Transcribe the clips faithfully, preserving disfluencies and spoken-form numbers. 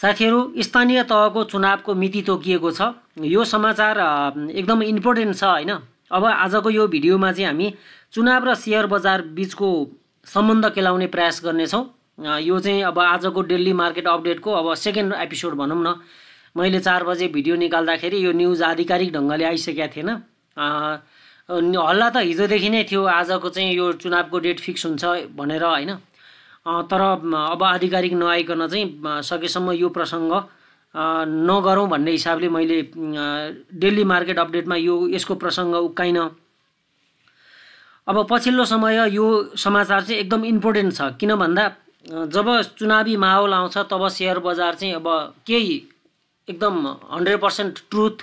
साथीहरु, स्थानीय तहको चुनावको मिति तोकिएको छ। यो समाचार एकदम इम्पोर्टेन्ट छ हैन। अब आजको यो भिडियोमा चाहिँ हामी चुनाव र शेयर बजार बीचको सम्बन्ध केलाउने प्रयास गर्ने छौं। यो चाहिँ अब आजको डेली मार्केट अपडेटको अब सेकेन्ड एपिसोड भनौं न। मैले चार बजे भिडियो निकाल्दाखेरि यो न्यूज आधिकारिक ढंगले आइसकेको थिएन। हल्ला त हिजोदेखि नै थियो आजको चाहिँ यो चुनावको डेट फिक्स हुन्छ भनेर हैन। तर अब आधिकारिक नआइकन चाहिँ सकेसम्म यो प्रसंग नगरौं भन्ने हिसाबले मैले डेली मार्केट अपडेटमा यो यसको प्रसंग उकाइन। अब पछिल्लो समय यो समाचार चाहिँ एकदम इम्पोर्टेन्ट छ, किन भन्दा जब चुनावी माहौल आउँछ तब शेयर बजार चाहिँ अब केही एकदम हंड्रेड पर्सेंट ट्रुथ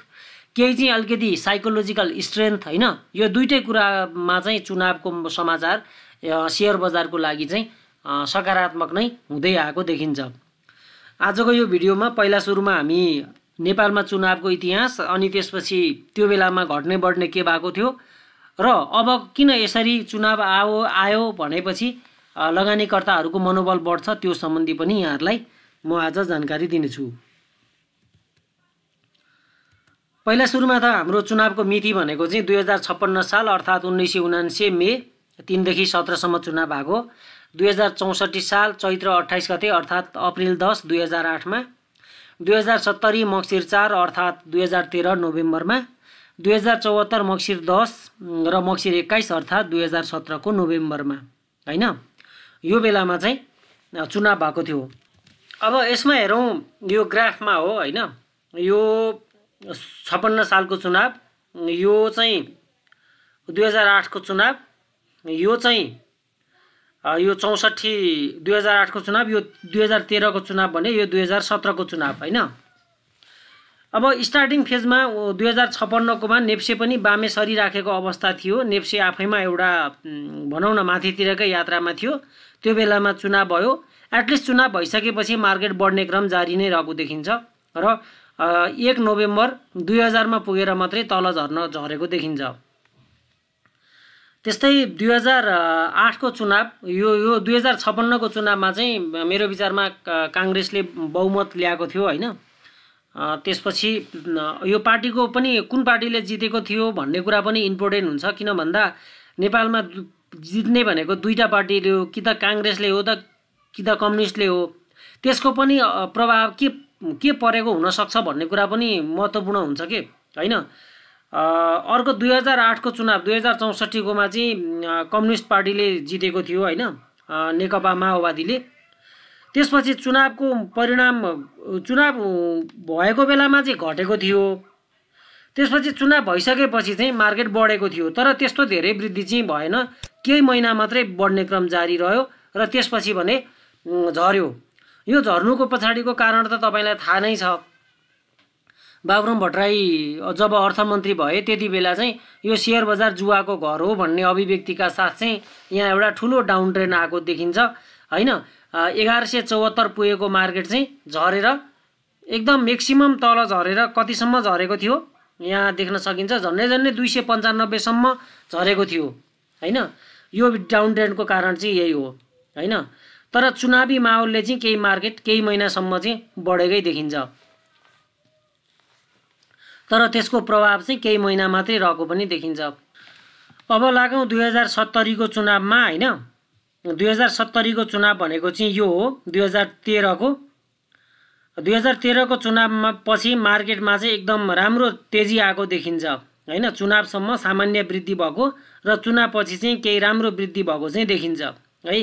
केही अलिकति साइकोलोजिकल स्ट्रेन्थ हैन। यो दुईटै कुरामा चाहिँ चुनावको समाचार शेयर बजारको लागि चाहिँ सकारात्मक नै हुँदै आएको देखिन्छ। आजको यो भिडियोमा पहिला सुरुमा हामी नेपालमा चुनावको इतिहास, अनि त्यसपछि त्यो बेलामा घट्ने बढ्ने के भएको थियो र अब किन यसरी चुनाव आओ आयो भनेपछि लगानीकर्ताहरूको मनोबल बढ्छ त्यो सम्बन्धी पनि यहाँहरुलाई म आज जानकारी दिनेछु। पहिला सुरुमा त हाम्रो चुनावको मिति भनेको चाहिँ दुई हजार छप्पन्न साल अर्थात उन्नाइस सय उनान्सय मे तीन देखि सत्र सम्म चुनाव भएको, दुई हजार चौसठी साल चैत्र अट्ठाइस गते अर्थात अप्रिल दस दुई हजार आठ मा, दुई हजार सत्तरी मक्सिर चार अर्थात दुई हजार तेह्र नोभेम्बर मा, दुई हजार चौहत्तर मक्सिर दस र मक्सिर एक्काइस अर्थात दुई हजार सत्र को नोभेम्बर मा हैन। यो बेलामा चाहिँ चुनाव भएको थियो। अब यसमा हेरौं, यो ग्राफमा हो हैन। यो छप्पन्न साल को चुनाव, यो चाहिँ दुई हजार आठ को चुनाव, यो चाहिँ यो चौसठी दुई हजार आठ को चुनाव, यो दुई हजार तेह्र को चुनाव भने यो दुई हजार सत्र को चुनाव हैन। अब स्टार्टिङ फेजमा दुई हजार छप्पन्न को मा नेप्से पनि बामे सरी राखेको अवस्था थियो। नेप्से आफैमा एउटा भनौं न माथितिरकै यात्रामा थियो। त्यो बेलामा चुनाव भयो। एटलिस्ट चुनाव भइसकेपछि मार्केट बढ्ने क्रम जारी नै रहेको देखिन्छ र एक नोभेम्बर दुई हजार मा पुगेर मात्रै तल झर्न झरेको देखिन्छ। त्यस्तै दुई हजार आठ को चुनाव, यो यो दुई हजार छप्पन्न को चुनावमा चाहिँ मेरो विचारमा कांग्रेसले बहुमत ल्याएको थियो हैन। त्यसपछि यो पार्टीको पनि कुन पार्टीले जितेको थियो भन्ने कुरा पनि इम्पोर्टेन्ट हुन्छ, किन भन्दा नेपालमा जित्ने भनेको दुईटा पार्टीले हो, कि त कांग्रेसले हो त कि त कम्युनिस्टले हो। त्यसको पनि प्रभाव के के परेको हुन सक्छ भन्ने कुरा पनि महत्त्वपूर्ण हुन्छ के हैन। अर्को दुई हजार आठ को चुनाव दुई हजार चौसठी को मा चाहिँ कम्युनिस्ट पार्टीले जितेको थियो हैन, नेकपा माओवादीले। त्यसपछि चुनावको परिणाम चुनाव भएको बेलामा चाहिँ घटेको थियो। त्यसपछि चुनाव भइसकेपछि चाहिँ मार्केट बढेको थियो, तर त्यस्तो धेरै वृद्धि चाहिँ भएन। केही महिना मात्रै बढ्ने क्रम जारी रह्यो र त्यसपछि भने झर्यो। यो झर्नुको पछाडीको कारण त तपाईलाई थाहा नै छ। बाबुराम भट्टराई जब अर्थमन्त्री भए त्यति बेला चाहिँ यो शेयर बजार जुवाको घर हो भन्ने अभिव्यक्तिका साथ चाहिँ यहाँ एउटा ठूलो डाउन ट्रेन्ड आएको देखिन्छ हैन। एघार सय चौहत्तर पुगेको मार्केट चाहिँ झरेर एकदम मैक्सिमम तल झरेर कतिसम्म झरेको थियो यहाँ देख्न सकिन्छ। झन्डै झन्डै दुई सय पन्चानब्बे सम्म झरेको थियो हैन। यो डाउन ट्रेन्डको कारण चाहिँ यही हो हैन। तर चुनावी माहौलले चाहिँ केही मार्केट केही महिनासम्म चाहिँ बढेकै देखिन्छ, तर त्यसको प्रभाव चाहिँ केही महिना मात्रै रहेको पनि देखिन्छ। अब लागौं दुई हजार सत्तरी को चुनावमा हैन। दुई हजार सत्तरी को चुनाव भनेको चाहिँ यो हो दुई हजार तेह्र को। दुई हजार तेह्र को चुनावमा पछि मार्केटमा चाहिँ एकदम राम्रो तेजी आएको देखिन्छ हैन। चुनावसम्म सामान्य वृद्धि भएको र चुनावपछि चाहिँ केही राम्रो वृद्धि भएको चाहिँ देखिन्छ है।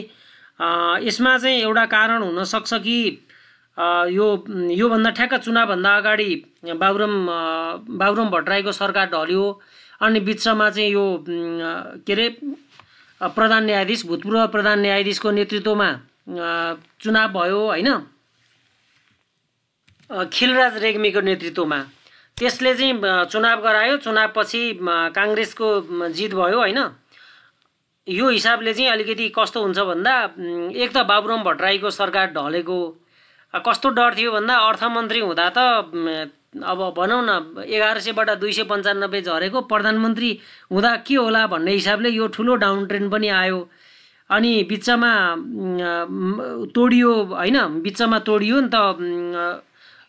यसमा चाहिँ एउटा कारण हुन सक्छ कि यो यो भन्दा ठ्याक्क चुनाव भन्दा अगाडि बाबुराम बाबुराम भट्टराईको सरकार ढल्यो, अनि बीचमा चाहिँ यो के रे प्रधान न्यायाधीश भूतपूर्व प्रधान न्यायाधीशको नेतृत्वमा चुनाव भयो हैन, खिलराज रेग्मीको नेतृत्वमा। त्यसले चाहिँ चुनाव गरायो। चुनावपछि कांग्रेसको जित भयो हैन। यो हिसाबले चाहिँ अलिकति कस्तो हुन्छ भन्दा एक त बाबुराम भट्टराईको सरकार ढलेको कस्तो डर थियो भन्दा अर्थमन्त्री हुँदा त अब भनौं न एघार सयबाट दुई सय पन्चानब्बे झरेको प्रधानमन्त्री हुँदा के होला भन्ने हिसाबले यो ठूलो डाउन ट्रेन्ड पनि आयो। अनि बिचमा तोडियो हैन, बिचमा तोडियो नि त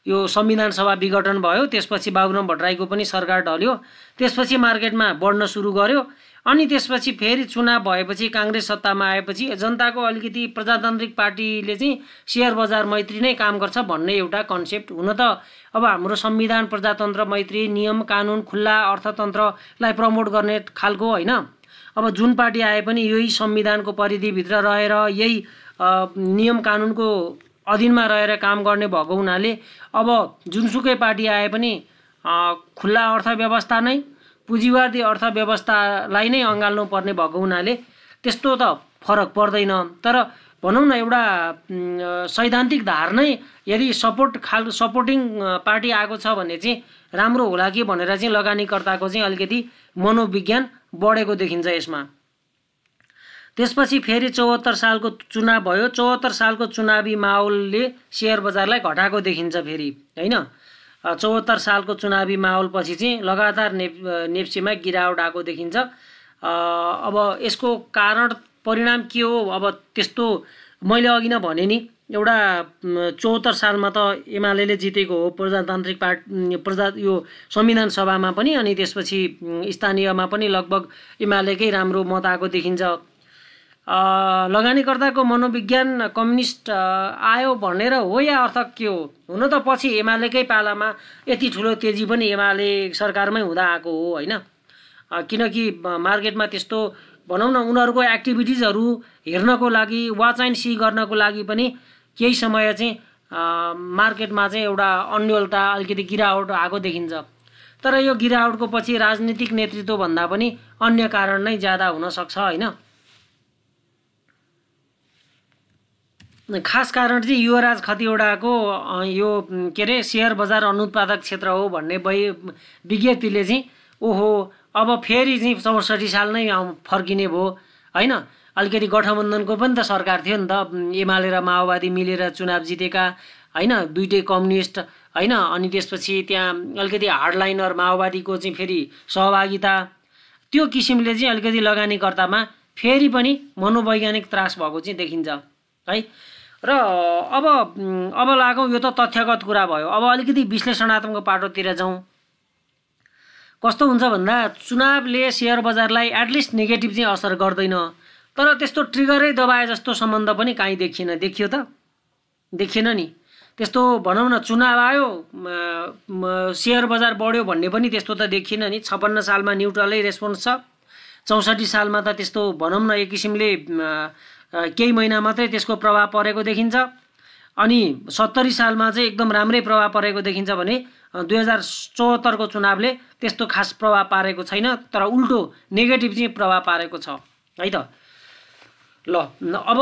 यो संविधान सभा विघटन भयो। त्यसपछि बाबुराम भट्टराईको पनि सरकार ढल्यो। त्यसपछि मार्केटमा बढ्न सुरु गर्यो। अनि त्यसपछि फेरि चुनाव भएपछि कांग्रेस सत्तामा आएपछि जनताको अलिकति प्रजातान्त्रिक पार्टीले चाहिँ शेयर बजार मैत्री नै काम गर्छ भन्ने एउटा कन्सेप्ट। हुन त अब हाम्रो संविधान प्रजातन्त्र मैत्री नियम कानून खुला अर्थतन्त्रलाई प्रमोट गर्ने खालको हैन। अब जुन पार्टी आए पनि यही संविधानको परिधि भित्र रहेर यही नियम कानूनको अधीनमा रहेर काम गर्ने भएको हुनाले अब जुनसुकै पार्टी आए पनि खुला अर्थव्यवस्था नै पुँजीवादी अर्थव्यवस्थालाई नै अँगाल्नु पर्ने भएको हुनाले त्यस्तो त फरक पर्दैन। तर भनौँ न एउटा सैद्धान्तिक धार नै यदि सपोर्ट खाल सपोर्टिङ पार्टी आएको छ भने चाहिँ राम्रो होला कि भनेर चाहिँ लगानीकर्ताको चाहिँ अलिकति मनोविज्ञान बढेको देखिन्छ यसमा। त्यसपछि फेरि चौहत्तर सालको चुनाव भयो। चौहत्तर सालको चुनावी माहौलले शेयर बजारलाई घटाएको देखिन्छ फेरि हैन। चौहत्तर सालको चुनावी माहौल पछि चाहिँ लगातार नेप नेप्सेमा गिरावट आएको देखिन्छ। अब यसको कारण परिणाम के हो? अब त्यस्तो मैले अघि नै भने नि एउटा चौहत्तर सालमा त एमाले जितेको हो प्रजातान्त्रिक पार्टी प्रजा यो संविधान सभामा पनि, अनि त्यसपछि स्थानीयमा पनि लगभग एमालेकै राम्रो मत आएको देखिन्छ। लगानीकर्ताको मनोविज्ञान कम्युनिस्ट आयो भनेर हो या अर्थ के हो? हुन त पछि एमालेकै पालामा यति ठुलो तेजी पनि एमाले सरकारमै हुँदा आएको हो हैन, किनकि मार्केटमा त्यस्तो भनौँ न उनीहरूको एक्टिभिटिजहरू हेर्नको लागि वाच एन्ड सी गर्नको लागि पनि केही समय चाहिँ मार्केटमा चाहिँ एउटा अन्योलता अलिकति गिरावट आएको देखिन्छ। तर यो गिरावटको पछि राजनीतिक नेतृत्व भन्दा पनि अन्य कारण नै ज्यादा हुन सक्छ हैन। खास कारण चाहिँ युवराज खतिवडाको यो के अरे शेयर बजार अनुत्पादक क्षेत्र हो भन्ने विज्ञप्तिले चाहिँ ओहो अब फेरि चाहिँ चौसठी साल नै फर्किने भयो हैन। अलिकति गठबन्धनको पनि त सरकार थियो नि त, एमाले र माओवादी मिलेर चुनाव जितेका हैन, दुईटै कम्युनिस्ट हैन। अनि त्यसपछि त्यहाँ अलिकति हार्डलाइनर माओवादीको चाहिँ फेरि सहभागिता, त्यो किसिमले चाहिँ अलिकति लगानीकर्तामा फेरि पनि मनोवैज्ञानिक त्रास भएको चाहिँ देखिन्छ है। र अब अब लागौँ, यो त तथ्यगत कुरा भयो। अब अलिकति विश्लेषणात्मक पाटोतिर जाउँ। कस्तो हुन्छ भन्दा चुनावले शेयर बजारलाई एटलिस्ट नेगेटिभ चाहिँ असर गर्दैन, तर त्यस्तो ट्रिगरै दबाए जस्तो सम्बन्ध पनि काहीँ देखिएन। देखियो त देखिएन नि। त्यस्तो भनौँ न चुनाव आयो शेयर बजार बढ्यो भन्ने पनि त्यस्तो त देखिएन नि। छप्पन्न सालमा न्युट्रलै रेस्पोन्स छ। चौसठी सालमा त त्यस्तो भनौँ न एक किसिमले केही महिना मात्रै त्यसको प्रभाव परेको देखिन्छ। अनि सत्तरी सालमा चाहिँ एकदम राम्रै प्रभाव परेको देखिन्छ भने दुई हजार चौहत्तरको चुनावले त्यस्तो खास प्रभाव पारेको छैन, तर उल्टो नेगेटिभ चाहिँ प्रभाव पारेको छ है त। ल अब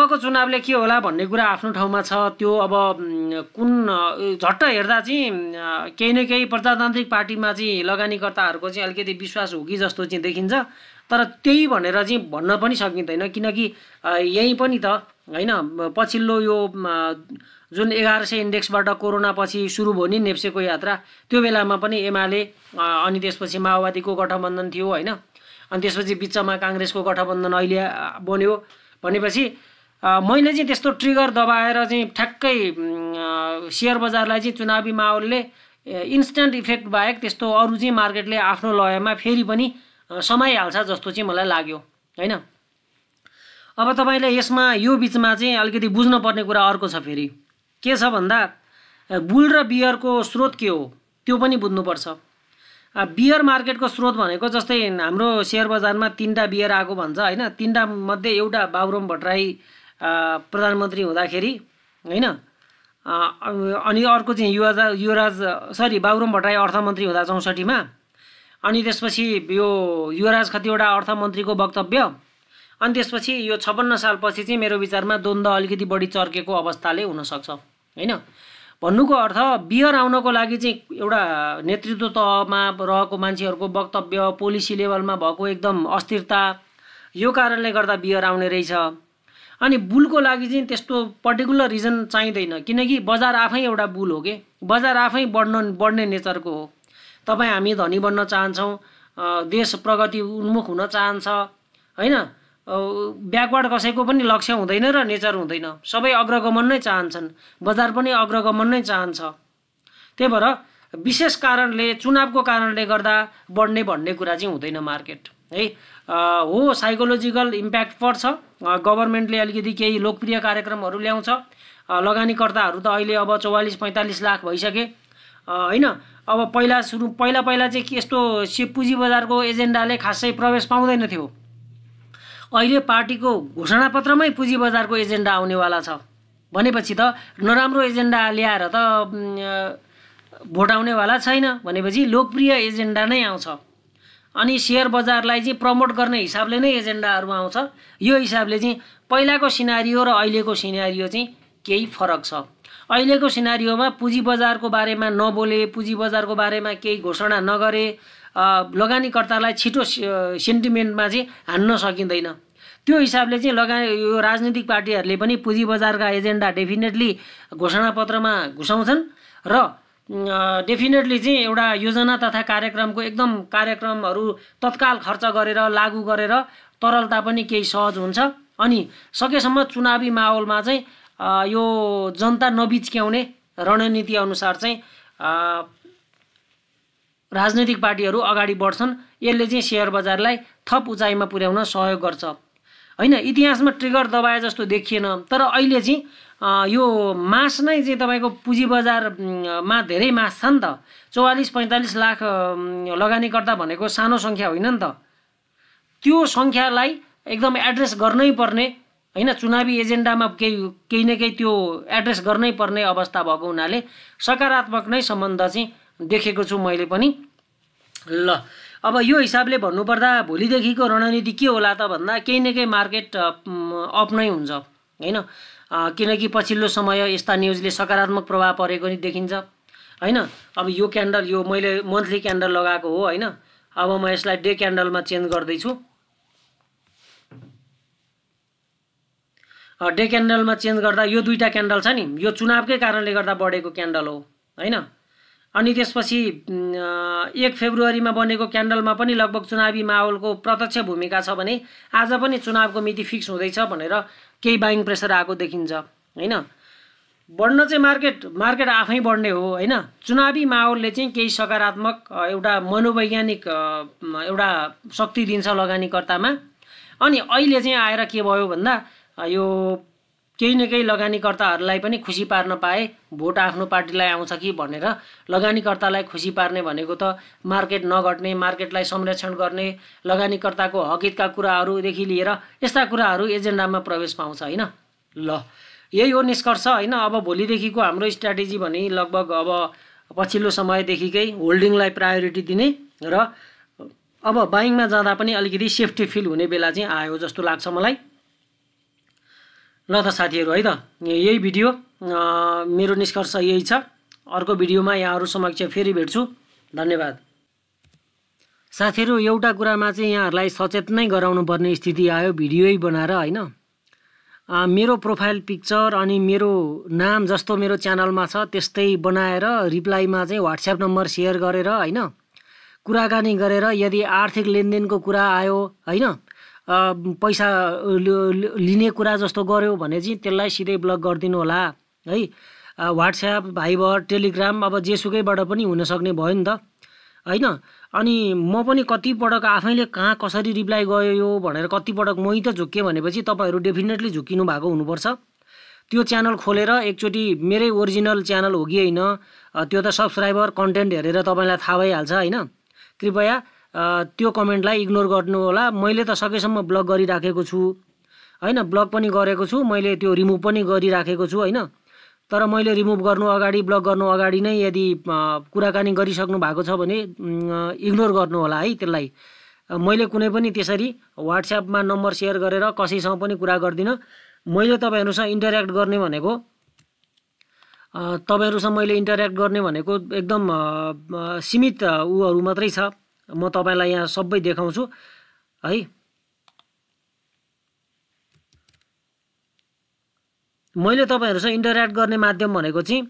अबको चुनावले के होला भन्ने कुरा आफ्नो ठाउँमा छ। त्यो अब कुन झट्ट हेर्दा चाहिँ केही न केही प्रजातान्त्रिक पार्टीमा चाहिँ लगानीकर्ताहरूको चाहिँ अलिकति विश्वास हो कि जस्तो चाहिँ देखिन्छ। तर त्यही भनेर चाहिँ भन्न पनि सकिँदैन, किनकि यही पनि त हैन पछिल्लो यो जुन एघार सय इन्डेक्सबाट कोरोना पछि सुरु भयो नि नेप्सेको यात्रा, त्यो बेलामा पनि एमाले अनि त्यसपछि माओवादीको गठबन्धन थियो हैन, अनि त्यसपछि बिचमा कांग्रेसको गठबन्धन अहिले बन्यो। भनेपछि मैले चाहिँ त्यस्तो ट्रिगर दबाएर चाहिँ ठ्याक्कै शेयर बजारलाई चाहिँ चुनावी माहौलले इन्स्ट्यान्ट इफेक्ट बाहेक त्यस्तो अरू चाहिँ मार्केटले आफ्नो लयमा फेरि पनि समाइहाल्छ जस्तो चाहिँ मलाई लाग्यो हैन। अब तपाईले यसमा यो बीचमा चाहिँ अलिकति बुझ्नु पर्ने कुरा अर्को छ फेरि, के छ भन्दा बुल र बियरको स्रोत के हो त्यो पनि बुझ्नुपर्छ। बियर मार्केटको स्रोत भनेको जस्तै हाम्रो शेयर बजारमा तीनटा बियर आएको भन्छ हैन। तीनटा मध्ये एउटा बाबुराम भट्टराई प्रधानमन्त्री हुँदाखेरि हैन, अनि अर्को चाहिँ युवराज युवराज सरी बाबुराम भट्टराई अर्थमन्त्री हुँदा चौसठी मा, अनि त्यसपछि यो युवराज खतिवडा अर्थमन्त्रीको वक्तव्य, अनि त्यसपछि यो छप्पन्न सालपछि चाहिँ मेरो विचारमा द्वन्द्व अलिकति बढी चर्केको अवस्थाले हुनसक्छ हैन। भन्नुको अर्थ बियर आउनको लागि चाहिँ एउटा नेतृत्व तहमा रहेको मान्छेहरूको वक्तव्य, पोलिसी लेभलमा भएको एकदम अस्थिरता, यो कारणले गर्दा बियर आउने रहेछ। अनि बुलको लागि चाहिँ त्यस्तो पर्टिकुलर रिजन चाहिँदैन, किनकि बजार आफै एउटा बुल हो के, बजार आफै बढ्न बढ्ने नेचरको हो। तपाईँ हामी धनी बन्न चाहन्छौँ, देश प्रगति उन्मुख हुन चाहन्छ हैन, ब्याकवर्ड कसैको पनि लक्ष्य हुँदैन र नेचर हुँदैन। सबै अग्रगमन नै चाहन्छन्, बजार पनि अग्रगमन नै चाहन्छ। त्यही भएर विशेष कारणले चुनावको कारणले गर्दा बढ्ने भन्ने कुरा चाहिँ हुँदैन मार्केट है। हो साइकोलोजिकल इम्प्याक्ट पर्छ, गभर्नमेन्टले अलिकति केही लोकप्रिय कार्यक्रमहरू ल्याउँछ, लगानीकर्ताहरू त अहिले अब चौवालीस पैंतालीस लाख भइसके हैन। अब पहिला सुरु पहिला पहिला चाहिँ यस्तो शेपुजी बजारको एजेन्डाले खासै प्रवेश पाउँदैन थियो। अहिले पार्टीको घोषणापत्रमै पुँजी बजारको एजेन्डा आउनेवाला छ भनेपछि त नराम्रो एजेन्डा ल्याएर त भोट आउनेवाला छैन, भनेपछि लोकप्रिय एजेन्डा नै आउँछ। अनि शेयर बजारलाई चाहिँ प्रमोट गर्ने हिसाबले नै एजेन्डाहरू आउँछ। यो हिसाबले चाहिँ पहिलाको सिनारियो र अहिलेको सिनारियो चाहिँ केही फरक छ। अहिलेको सिनारियोमा पुँजी बजारको बारेमा नबोले, पुँजी बजारको बारेमा केही घोषणा नगरे लगानीकर्तालाई छिटो सेन्टिमेन्टमा चाहिँ हान्न सकिँदैन। त्यो हिसाबले चाहिँ लगानी यो राजनीतिक पार्टीहरूले पनि पुँजी बजारका एजेन्डा डेफिनेटली घोषणापत्रमा घुसाउँछन् र डेफिनेटली चाहिँ एउटा योजना तथा कार्यक्रमको एकदम कार्यक्रमहरू तत्काल खर्च गरेर लागू गरेर तरलता पनि केही सहज हुन्छ। अनि सकेसम्म चुनावी माहौलमा चाहिँ यो जनता नबिच्क्याउने रणनीति अनुसार चाहिँ राजनीतिक पार्टीहरू अगाडि बढ्छन्। यसले चाहिँ शेयर बजारलाई थप उचाइमा पुर्याउन सहयोग गर्छ हैन। इतिहासमा ट्रिगर दबाए जस्तो देखिएन, तर अहिले चाहिँ यो मास नै चाहिँ तपाईको पुँजी बजारमा धेरै मास छ नि त। चौवालीस पैंतालीस लाख लगानीकर्ता भनेको सानो संख्या होइन नि त। त्यो संख्यालाई एकदम एड्रेस गर्नै पर्ने हैन। चुनावी एजेन्डामा केही केही न केही त्यो एड्रेस गर्नै पर्ने अवस्था भएको हुनाले सकारात्मक नै सम्बन्ध चाहिँ देखेको छु मैले पनि। ल अब यो हिसाबले भन्नुपर्दा भोलिदेखिको रणनीति के होला त भन्दा केही न केही मार्केट अप नै हुन्छ हैन। किनकि पछिल्लो समय यस्ता न्युजले सकारात्मक प्रभाव परेको नि देखिन्छ हैन। अब यो क्यान्डल यो मैले मन्थली क्यान्डल लगाएको हो हैन। अब म यसलाई डे क्यान्डलमा चेन्ज गर्दैछु। डे क्यान्डलमा चेन्ज गर्दा यो दुईटा क्यान्डल छ नि, यो चुनावकै कारणले गर्दा बढेको क्यान्डल हो हैन। अनि त्यसपछि एक फेब्रुअरीमा बनेको क्यान्डलमा पनि लगभग चुनावी माहौलको प्रत्यक्ष भूमिका छ भने आज पनि चुनावको मिति फिक्स हुँदैछ भनेर केही बाइङ प्रेसर आएको देखिन्छ हैन। बढ्न चाहिँ मार्केट मार्केट आफै बढ्ने हो हैन। चुनावी माहौलले चाहिँ केही सकारात्मक एउटा मनोवैज्ञानिक एउटा शक्ति दिन्छ लगानीकर्तामा। अनि अहिले चाहिँ आएर के भयो भन्दा यो केही न केही लगानीकर्ताहरूलाई पनि खुसी पार्न पाए भोट आफ्नो पार्टीलाई आउँछ कि भनेर लगानीकर्तालाई खुसी पार्ने भनेको त मार्केट नघट्ने, मार्केटलाई संरक्षण गर्ने, लगानीकर्ताको हकितका कुराहरूदेखि लिएर यस्ता कुराहरू एजेन्डामा प्रवेश पाउँछ हैन। ल यही हो निष्कर्ष हैन। अब भोलिदेखिको हाम्रो स्ट्राटेजी भने लगभग अब पछिल्लो समयदेखिकै होल्डिङलाई प्रायोरिटी दिने र अब बाइङमा जाँदा पनि अलिकति सेफ्टी फिल हुने बेला चाहिँ आयो जस्तो लाग्छ मलाई। ल त साथीहरु है त यही भिडियो मेरो निष्कर्ष यही छ। अर्को भिडियोमा यहाँहरु समक्ष फेरि भेट्छु। धन्यवाद। साथीहरु एउटा कुरामा चाहिँ यहाँहरुलाई सचेत नै गराउनु पर्ने स्थिति आयो भिडियोै बनाएर हैन। मेरो प्रोफाइल पिक्चर अनि मेरो नाम जस्तो मेरो च्यानलमा छ त्यस्तै बनाएर रिप्लाईमा चाहिँ WhatsApp नम्बर शेयर गरेर हैन कुराकानी गरेर यदि आर्थिक लेनदेनको कुरा आयो हैन, पैसा लिने कुरा जस्तो गर्यो भने चाहिँ त्यसलाई सिधै ब्लक गरिदिनु होला है। व्हाट्सएप, भाइबर, टेलिग्राम अब जेसुकैबाट पनि हुन सक्ने भयो नि त हैन। अनि म पनि कतिपटक आफैले कहाँ कसरी रिप्लाई गयो यो भनेर कतिपटक मै त झुक्केँ भनेपछि तपाईहरू डेफिनेटली झुक्किनु भएको हुनुपर्छ। त्यो च्यानल खोलेर एकचोटि मेरै ओरिजिनल च्यानल हो कि होइन त्यो त सब्सक्राइबर कन्टेन्ट हेरेर तपाईलाई थाहा भइहाल्छ हैन। कृपया त्यो कमेन्टलाई इग्नोर गर्नु होला। मैले त सकेसम्म ब्लक गरिराखेको छु हैन, ब्लक पनि गरेको छु, मैले त्यो रिमुभ पनि गरिराखेको छु हैन। तर मैले रिमुभ गर्नु अगाडि ब्लक गर्नु अगाडि नै यदि कुराकानी गरिसक्नु भएको छ भने इग्नोर गर्नु होला है त्यसलाई। मैले कुनै पनि त्यसरी WhatsAppमा नम्बर शेयर गरेर कसैसँग पनि कुरा गर्दिनँ। मैले तपाईहरुसँग इन्टर्याक्ट गर्ने भनेको तपाईहरुसँग मैले इन्टर्याक्ट गर्ने भनेको एकदम सीमित उहरु मात्रै छ। म तपाईलाई यहाँ सबै देखाउँछु है। मैले तपाईहरुसँग इन्टर्याक्ट गर्ने माध्यम भनेको चाहिँ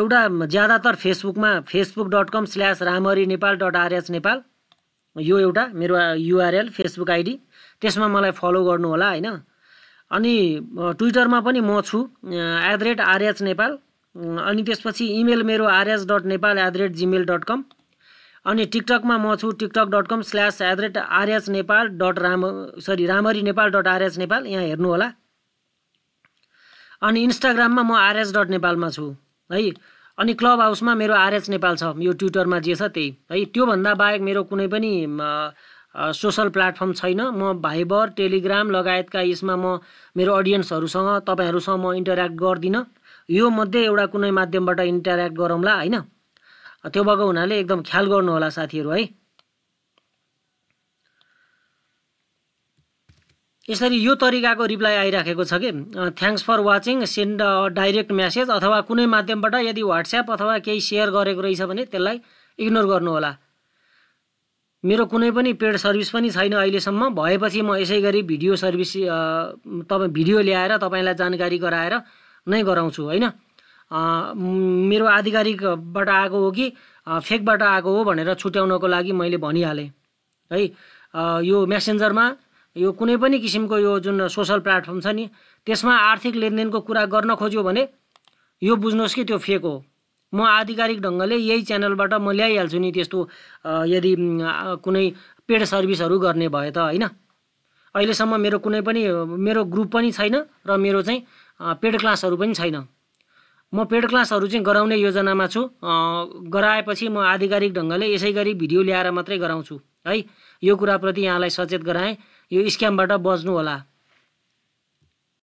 एउटा ज्यादातर फेसबुकमा Facebook dot com slash Ramhari Nepal dot RH Nepal यो एउटा मेरो यूआरएल फेसबुक आईडी त्यसमा मलाई फलो गर्नु होला हैन। अनि ट्विटरमा पनि म छु at the rate RH Nepal, अनि त्यसपछि इमेल मेरो RH dot Nepal at the rate Gmail dot com, अनि टिकटकमा म छु TikTok dot com slash at the rate RH Nepal dot Ram sorry Ramhari Nepal dot RH Nepal यहाँ हेर्नु होला। अनि इन्स्टाग्राममा म आरएच डट नेपालमा छु है। अनि क्लब हाउसमा मेरो आरएच नेपाल छ, यो ट्विटरमा जे छ त्यही है। त्यो भन्दा बाहेक मेरो कुनै पनि सोशल प्लेटफर्म छैन। म भाइबर टेलिग्राम लगायतका यसमा म मेरो अडियन्सहरुसँग तपाईहरुसँग म इन्टर्याक्ट गर्दिन, यो मध्ये एउटा कुनै माध्यमबाट इन्टर्याक्ट गरौँला हैन। त्यो भएको हुनाले एकदम ख्याल गर्नु होला साथीहरु है। यसरी यो तरिकाको रिप्लाई आइराखेको छ कि thanks for watching send direct message अथवा कुनै माध्यमबाट यदि व्हाट्सएप अथवा केही शेयर गरेको रहेछ भने त्यसलाई इग्नोर गर्नु होला। मेरो कुनै पनि पेड सर्भिस पनि छैन अहिलेसम्म, भएपछि म यसै गरी भिडियो सर्भिस तपाईं भिडियो ल्याएर तपाईलाई जानकारी गराएर नै गराउँछु हैन। मेरो आधिकारिकबाट आएको हो कि फेकबाट आएको हो भनेर छुट्याउनको लागि मैले भनिहाले है। यो मेसेन्जरमा यो कुनै पनि किसिमको यो जुन सोशल प्लेटफर्म छ नि त्यसमा आर्थिक लेनदेनको कुरा गर्न खोज्यो भने यो बुझ्नुस् कि त्यो फेक हो। म आधिकारिक ढंगले यही च्यानलबाट म ल्याइहाल्छु नि त्यस्तो यदि कुनै पेड सर्भिसहरु गर्ने भए त हैन। अहिलेसम्म मेरो कुनै पनि मेरो ग्रुप पनि छैन र मेरो चाहिँ पेड क्लासहरु पनि छैन। म पेड क्लासहरु चाहिँ गराउने योजनामा छु, गराएपछि म आधिकारिक ढंगले यसैगरी भिडियो ल्याएर मात्रै गराउँछु है। यो कुराप्रति यहाँलाई सचेत गराए, यो स्क्यामबाट बच्नु होला।